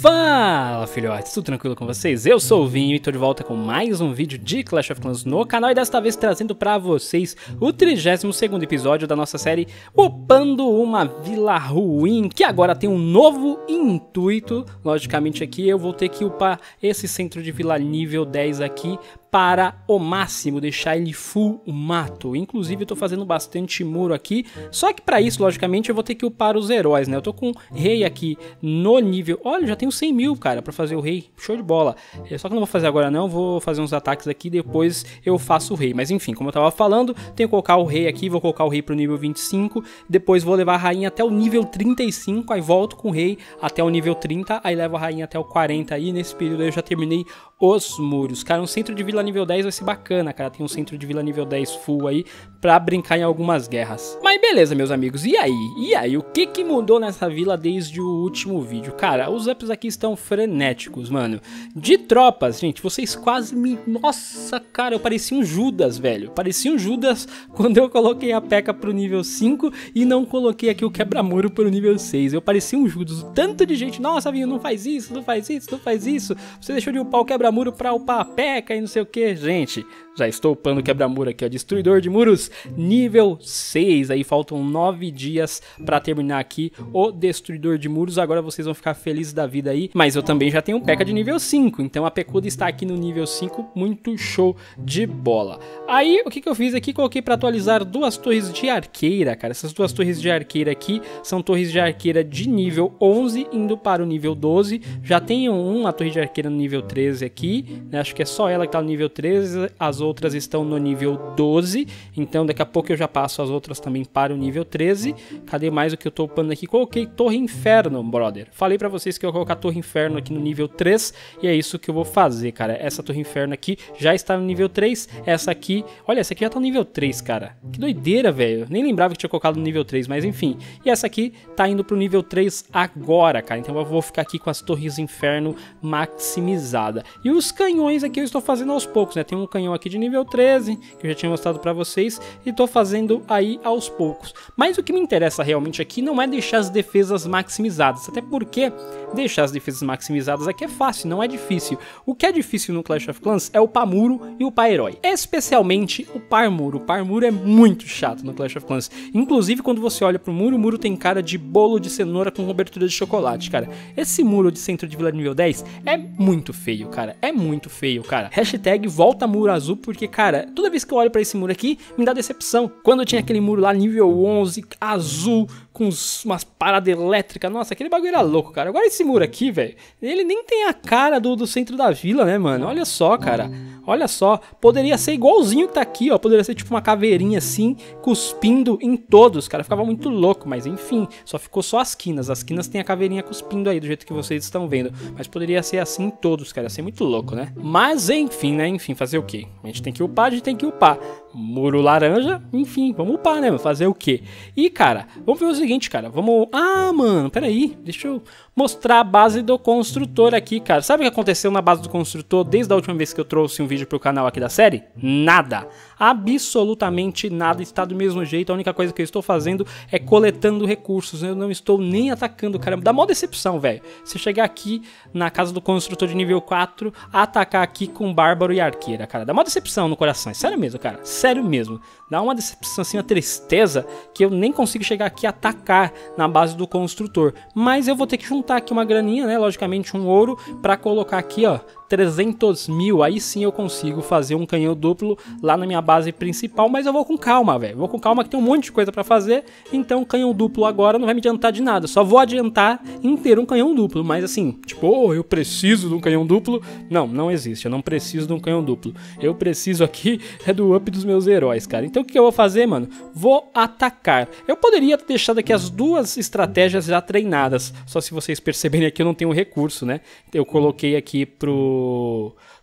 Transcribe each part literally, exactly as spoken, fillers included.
Fala, filhotes, tudo tranquilo com vocês? Eu sou o Vinho e tô de volta com mais um vídeo de Clash of Clans no canal, e desta vez trazendo pra vocês o trigésimo segundo episódio da nossa série Upando uma Vila Ruim, que agora tem um novo intuito. Logicamente aqui eu vou ter que upar esse centro de vila nível dez aqui para o máximo, deixar ele full mato. Inclusive eu tô fazendo bastante muro aqui, só que para isso, logicamente, eu vou ter que upar os heróis, né? Eu tô com um rei aqui no nível... Olha, já tenho cem mil, cara, para fazer o rei, show de bola. Só que eu não vou fazer agora não, vou fazer uns ataques aqui, depois eu faço o rei. Mas enfim, como eu tava falando, tenho que colocar o rei aqui, vou colocar o rei pro nível vinte e cinco, depois vou levar a rainha até o nível trinta e cinco, aí volto com o rei até o nível trinta, aí levo a rainha até o quarenta, e nesse período eu já terminei os muros. Cara, um centro de vila nível dez vai ser bacana, cara. Tem um centro de vila nível dez full aí pra brincar em algumas guerras. Mas beleza, meus amigos, e aí? E aí, o que que mudou nessa vila desde o último vídeo? Cara, os ups aqui estão frenéticos, mano. De tropas, gente, vocês quase me... Nossa, cara, eu parecia um Judas, velho. Parecia um Judas quando eu coloquei a P E K K A pro nível cinco e não coloquei aqui o quebra-muro pro nível seis. Eu parecia um Judas. Tanto de gente, nossa, Vinho, não faz isso, não faz isso, não faz isso. Você deixou de upar o quebra-muro pra upar a P E K K A e não sei o que, gente. Já estou upando o quebra-muro aqui, ó, destruidor de muros nível seis, aí faltam nove dias para terminar aqui o destruidor de muros. Agora vocês vão ficar felizes da vida aí, mas eu também já tenho um P E K K A de nível cinco, então a P E K K A está aqui no nível cinco, muito show de bola. Aí o que que eu fiz aqui, coloquei para atualizar duas torres de arqueira, cara. Essas duas torres de arqueira aqui são torres de arqueira de nível onze indo para o nível doze, já tenho uma torre de arqueira no nível treze aqui, né? Acho que é só ela que está no nível treze, as outras estão no nível doze, então daqui a pouco eu já passo as outras também para o nível treze. Cadê mais o que eu tô upando aqui? Coloquei Torre Inferno, brother. Falei pra vocês que eu ia colocar Torre Inferno aqui no nível três, e é isso que eu vou fazer, cara. Essa Torre Inferno aqui já está no nível três, essa aqui, olha, essa aqui já tá no nível três, cara. Que doideira, velho. Nem lembrava que tinha colocado no nível três, mas enfim. E essa aqui tá indo pro nível três agora, cara. Então eu vou ficar aqui com as Torres Inferno maximizada. E os canhões aqui eu estou fazendo aos poucos, né? Tem um canhão aqui de nível treze, que eu já tinha mostrado pra vocês, e tô fazendo aí aos poucos. Mas o que me interessa realmente aqui não é deixar as defesas maximizadas, até porque deixar as defesas maximizadas aqui é fácil, não é difícil. O que é difícil no Clash of Clans é upar muro e upar herói, especialmente upar muro. Upar muro é muito chato no Clash of Clans. Inclusive, quando você olha pro muro, o muro tem cara de bolo de cenoura com cobertura de chocolate, cara. Esse muro de centro de vila nível dez é muito feio, cara. É muito feio, cara. Hashtag volta muro azul, porque, cara, toda vez que eu olho pra esse muro aqui, me dá decepção. Quando eu tinha aquele muro lá, nível onze, azul, com umas paradas elétricas, nossa, aquele bagulho era louco, cara. Agora esse muro aqui, velho, ele nem tem a cara do, do centro da vila, né, mano? Olha só, cara, olha só. Poderia ser igualzinho que tá aqui, ó. Poderia ser tipo uma caveirinha assim, cuspindo em todos, cara. Ficava muito louco, mas enfim, só ficou só as quinas. As quinas tem a caveirinha cuspindo aí, do jeito que vocês estão vendo. Mas poderia ser assim em todos, cara. Ia ser muito louco, né? Mas enfim, né? Enfim, fazer o quê? A gente tem que upar, a gente tem que upar. Muro laranja, enfim, vamos upar, né? Fazer o quê? E, cara, vamos ver o seguinte. Seguinte, cara, vamos... Ah, mano, peraí, deixa eu mostrar a base do construtor aqui, cara. Sabe o que aconteceu na base do construtor desde a última vez que eu trouxe um vídeo pro canal aqui da série? Nada, absolutamente nada, está do mesmo jeito. A única coisa que eu estou fazendo é coletando recursos, eu não estou nem atacando, cara. Dá mó decepção, velho, você chegar aqui na casa do construtor de nível quatro, atacar aqui com bárbaro e arqueira, cara. Dá mó decepção no coração, é sério mesmo, cara, sério mesmo. Dá uma decepção assim, uma tristeza, que eu nem consigo chegar aqui e atacar na base do construtor. Mas eu vou ter que juntar aqui uma graninha, né? Logicamente um ouro, para colocar aqui, ó, trezentos mil, aí sim eu consigo fazer um canhão duplo lá na minha base principal, mas eu vou com calma, velho, vou com calma que tem um monte de coisa pra fazer, então canhão duplo agora não vai me adiantar de nada, só vou adiantar em ter um canhão duplo, mas assim, tipo, oh, eu preciso de um canhão duplo, não, não existe, eu não preciso de um canhão duplo, eu preciso aqui é do up dos meus heróis, cara. Então o que eu vou fazer, mano? Vou atacar. Eu poderia ter deixado aqui as duas estratégias já treinadas, só se vocês perceberem aqui eu não tenho recurso, né, eu coloquei aqui pro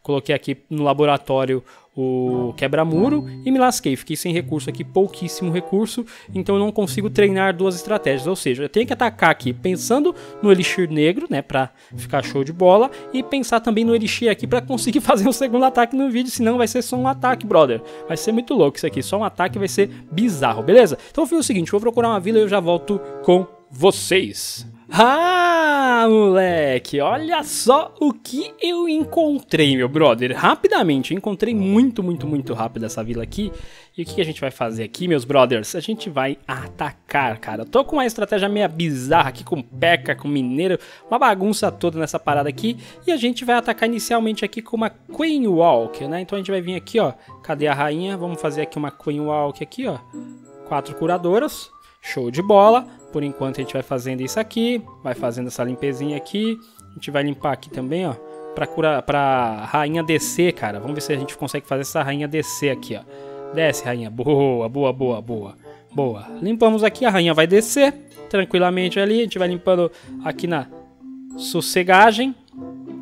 Coloquei aqui no laboratório o quebra-muro e me lasquei, fiquei sem recurso aqui, pouquíssimo recurso, então eu não consigo treinar duas estratégias, ou seja, eu tenho que atacar aqui pensando no elixir negro, né, pra ficar show de bola, e pensar também no elixir aqui pra conseguir fazer um segundo ataque no vídeo, senão vai ser só um ataque, brother, vai ser muito louco isso aqui, só um ataque vai ser bizarro, beleza? Então eu fiz o seguinte, vou procurar uma vila e eu já volto com vocês. Ah, moleque, olha só o que eu encontrei, meu brother. Rapidamente, eu encontrei muito, muito, muito rápido essa vila aqui. E o que a gente vai fazer aqui, meus brothers? A gente vai atacar, cara. Eu tô com uma estratégia meio bizarra aqui, com P E K K A, com mineiro, uma bagunça toda nessa parada aqui. E a gente vai atacar inicialmente aqui com uma Queen Walk, né? Então a gente vai vir aqui, ó. Cadê a rainha? Vamos fazer aqui uma Queen Walk aqui, ó. Quatro curadoras. Show de bola. Por enquanto a gente vai fazendo isso aqui, vai fazendo essa limpezinha aqui. A gente vai limpar aqui também, ó, pra, curar, pra rainha descer, cara. Vamos ver se a gente consegue fazer essa rainha descer aqui, ó. Desce, rainha. Boa, boa, boa, boa. Boa. Limpamos aqui, a rainha vai descer tranquilamente ali. A gente vai limpando aqui na sossegagem.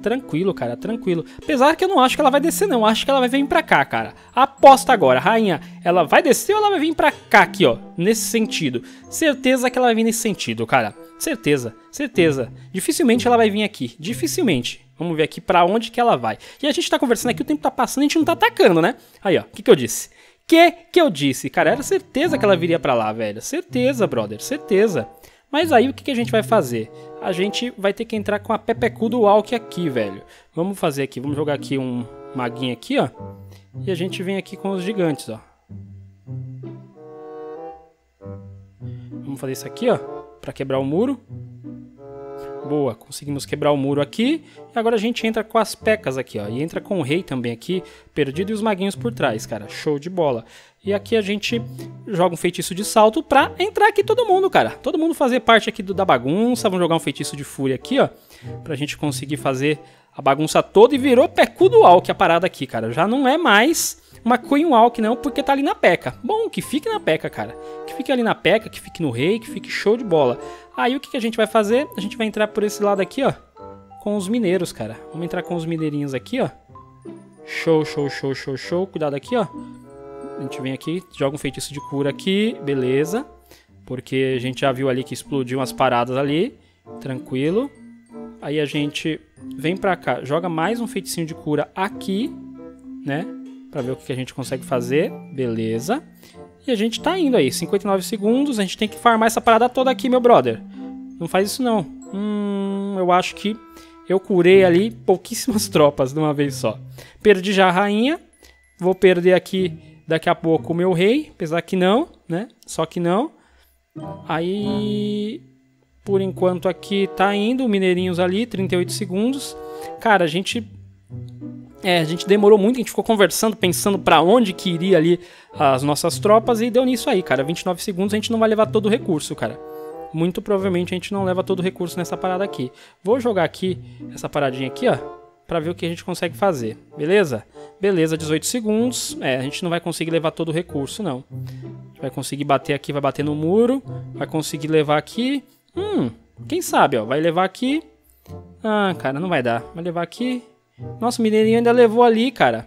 Tranquilo, cara, tranquilo. Apesar que eu não acho que ela vai descer, não. Eu acho que ela vai vir pra cá, cara. Aposta agora, rainha. Ela vai descer ou ela vai vir pra cá aqui, ó? Nesse sentido. Certeza que ela vai vir nesse sentido, cara. Certeza, certeza. Dificilmente ela vai vir aqui. Dificilmente. Vamos ver aqui pra onde que ela vai. E a gente tá conversando aqui, o tempo tá passando, a gente não tá atacando, né? Aí, ó, o que que eu disse? Que que eu disse? Cara, era certeza que ela viria pra lá, velho. Certeza, brother, certeza. Mas aí o que que a gente vai fazer? A gente vai ter que entrar com a P P K K A do Walk aqui, velho. Vamos fazer aqui, vamos jogar aqui um maguinho aqui, ó. E a gente vem aqui com os gigantes, ó. Vamos fazer isso aqui, ó, pra quebrar o muro. Boa, conseguimos quebrar o muro aqui. E agora a gente entra com as pecas aqui, ó. E entra com o rei também aqui, perdido, e os maguinhos por trás, cara. Show de bola. E aqui a gente joga um feitiço de salto pra entrar aqui todo mundo, cara. Todo mundo fazer parte aqui do, da bagunça. Vamos jogar um feitiço de fúria aqui, ó. Pra gente conseguir fazer a bagunça toda. E virou P E K K A do Walk a parada aqui, cara. Já não é mais uma Queen Walk, não, porque tá ali na P E K K A. Bom, que fique na P E K K A, cara. Que fique ali na P E K K A, que fique no rei, que fique show de bola. Aí o que que a gente vai fazer? A gente vai entrar por esse lado aqui, ó. Com os mineiros, cara. Vamos entrar com os mineirinhos aqui, ó. Show, show, show, show, show. Cuidado aqui, ó. A gente vem aqui, joga um feitiço de cura aqui. Beleza. Porque a gente já viu ali que explodiu umas paradas ali. Tranquilo. Aí a gente vem pra cá. Joga mais um feiticinho de cura aqui, né? Pra ver o que a gente consegue fazer. Beleza. E a gente tá indo aí. cinquenta e nove segundos. A gente tem que farmar essa parada toda aqui, meu brother. Não faz isso, não. Hum, eu acho que eu curei ali pouquíssimas tropas de uma vez só. Perdi já a rainha. Vou perder aqui daqui a pouco o meu rei. Apesar que não, né? Só que não. Aí... por enquanto aqui tá indo. Mineirinhos ali. trinta e oito segundos. Cara, a gente... É, a gente demorou muito, a gente ficou conversando, pensando pra onde que iria ali as nossas tropas e deu nisso aí, cara. vinte e nove segundos, a gente não vai levar todo o recurso, cara. Muito provavelmente a gente não leva todo o recurso nessa parada aqui. Vou jogar aqui, essa paradinha aqui, ó, pra ver o que a gente consegue fazer, beleza? Beleza, dezoito segundos. É, a gente não vai conseguir levar todo o recurso, não. A gente vai conseguir bater aqui, vai bater no muro, vai conseguir levar aqui. Hum, quem sabe, ó, vai levar aqui. Ah, cara, não vai dar. Vai levar aqui. Nossa, o mineirinho ainda levou ali, cara.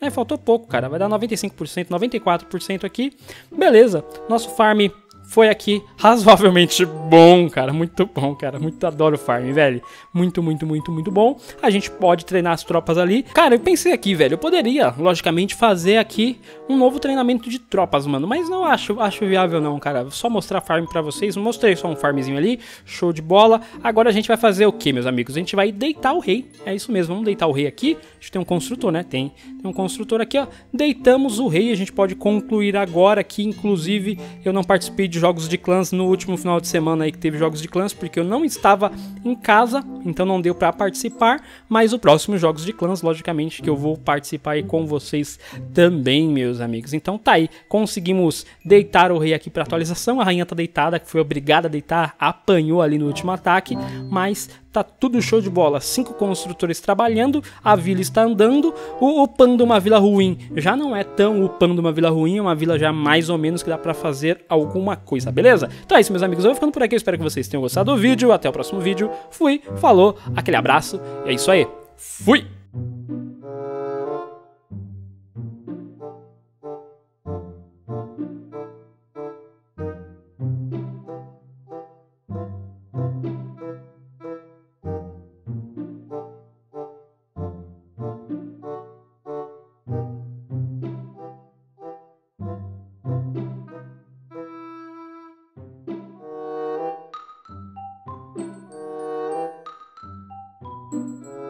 É, faltou pouco, cara. Vai dar noventa e cinco por cento, noventa e quatro por cento aqui. Beleza. Nosso farm foi aqui razoavelmente bom, cara. Muito bom, cara. Muito adoro farm, velho. Muito, muito, muito, muito bom. A gente pode treinar as tropas ali. Cara, eu pensei aqui, velho. Eu poderia, logicamente, fazer aqui um novo treinamento de tropas, mano. Mas não acho, acho viável não, cara. Só mostrar farm pra vocês. Mostrei só um farmzinho ali. Show de bola. Agora a gente vai fazer o que, meus amigos? A gente vai deitar o rei. É isso mesmo. Vamos deitar o rei aqui. A gente tem um construtor, né? Tem. Tem um construtor aqui, ó. Deitamos o rei. A gente pode concluir agora que, inclusive, eu não participei de de jogos de clãs no último final de semana aí que teve jogos de clãs, porque eu não estava em casa, então não deu pra participar, mas o próximo jogos de clãs, logicamente, que eu vou participar aí com vocês também, meus amigos. Então tá aí, conseguimos deitar o rei aqui pra atualização, a rainha tá deitada, que foi obrigada a deitar, apanhou ali no último ataque, mas tá tudo show de bola, cinco construtores trabalhando, a vila está andando, o upando uma vila ruim já não é tão upando uma vila ruim, é uma vila já mais ou menos que dá pra fazer alguma coisa, beleza? Então é isso, meus amigos, eu vou ficando por aqui, eu espero que vocês tenham gostado do vídeo, até o próximo vídeo, fui, falou, aquele abraço, é isso aí, fui!